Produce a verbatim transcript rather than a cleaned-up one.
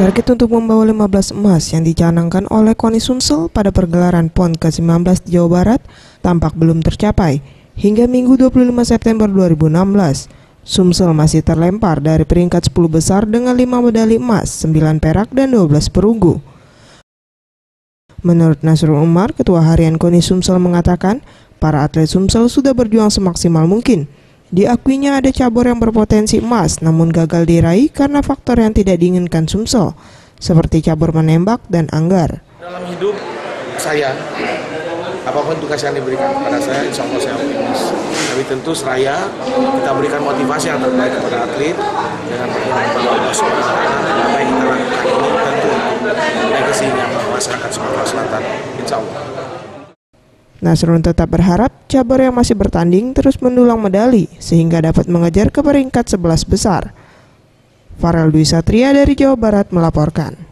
Target untuk membawa lima belas emas yang dicanangkan oleh KONI Sumsel pada pergelaran P O N ke sembilan belas di Jawa Barat tampak belum tercapai. Hingga Minggu dua puluh lima September dua ribu enam belas, Sumsel masih terlempar dari peringkat sepuluh besar dengan lima medali emas, sembilan perak, dan dua belas perunggu. Menurut Nasrul Umar, Ketua Harian KONI Sumsel mengatakan, para atlet Sumsel sudah berjuang semaksimal mungkin. Diakuinya ada cabur yang berpotensi emas namun gagal diraih karena faktor yang tidak diinginkan Sumsel, seperti cabur menembak dan anggar. Dalam hidup saya, apapun tugas yang diberikan kepada saya, insya Allah saya optimis. Tapi tentu seraya kita berikan motivasi yang terbaik kepada atlet dengan berdoa kepada Allah Subhanahu wa taala. Apa yang kita lakukan ini tentu legasinya masyarakat Sumatera Selatan, insya Allah. Nasrul tetap berharap cabur yang masih bertanding terus mendulang medali sehingga dapat mengejar ke peringkat sebelas besar. Farel Dwi Satria dari Jawa Barat melaporkan.